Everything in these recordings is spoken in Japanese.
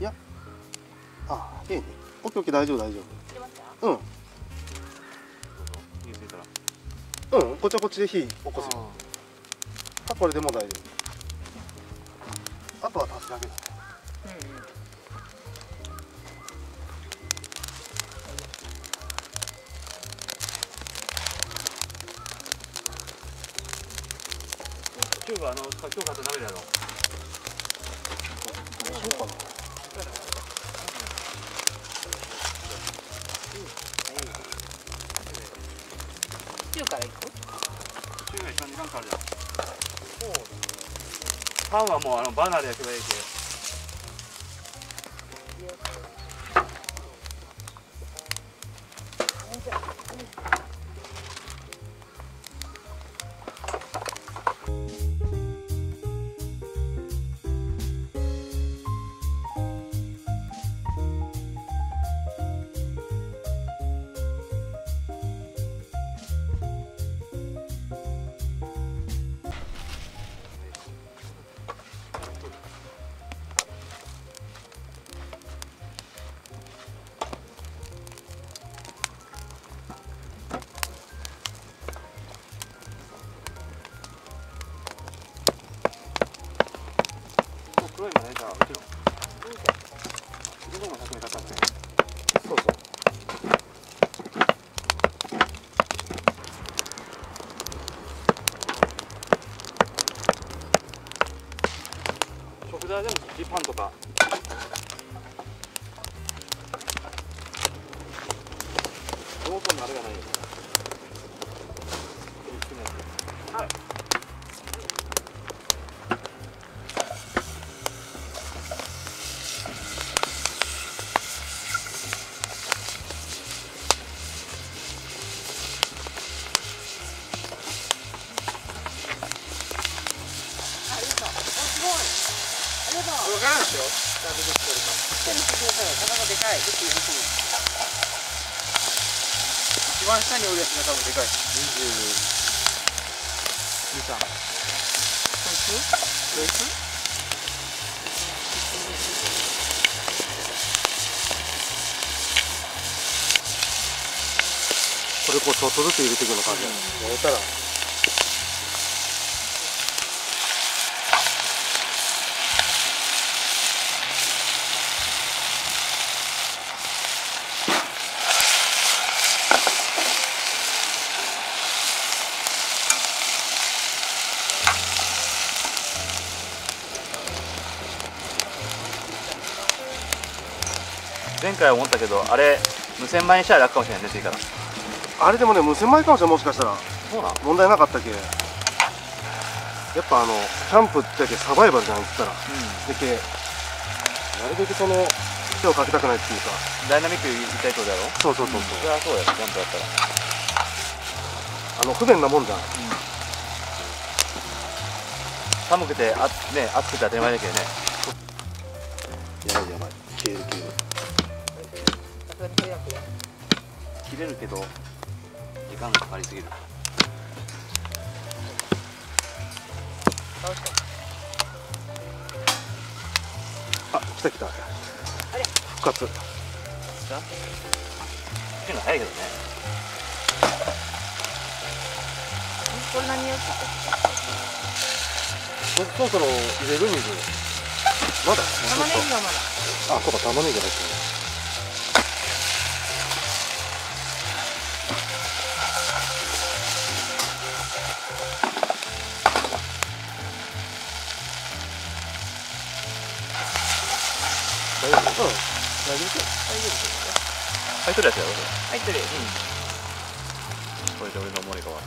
いや、あ、いいね。オッケーオッケー、大丈夫大丈夫。うん。うん、こっちはこっちで火起こすよ。あ、これでもう大丈夫。あとは足すだけですね。うんうん。今日は今日買った鍋だろ。そうかな。中から行く？中が一番時間かかるじゃん。そうだね。パンはもうバーナーで焼けばいいけど。黒いマネージャーはもちろん。どこも100円かかるね。そうそう。食材でもジパンとか。ローソンのあれがないよ。はい。一番下におるやつが多分でかい。23。こいつ？これこうちょっとずつ入れていくの感じ。やれたら。前回思ったけど、あれ無洗米にしたら楽かもしれない、出ていいから。あれでもね、無洗米かもしれない、もしかしたら。そうなの、問題なかったっけ。やっぱキャンプってだけサバイバルじゃん、言ったら、うん、だけなるべく手をかけたくないっていうか、ダイナミック言いたいことだろ。そうそうそう、それはそうだよ、キャンプだったら不便なもんじゃん、うん、寒くてね、暑くて当たり前だけどね。やばいやばい、消える消える。切れるけど時間がかかりすぎる。あ、来た来た。復活。っていうの早いけどね。こんなによく。そろそろ入れる水。まだ。玉ねぎがまだ。あ、そうか、玉ねぎが入ってる。うん、大丈夫。大丈夫。入ってるやつやろ。入ってる。うん。これで俺の思いが終わ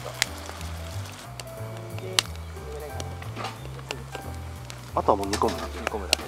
った。あとはもう煮込むだけ。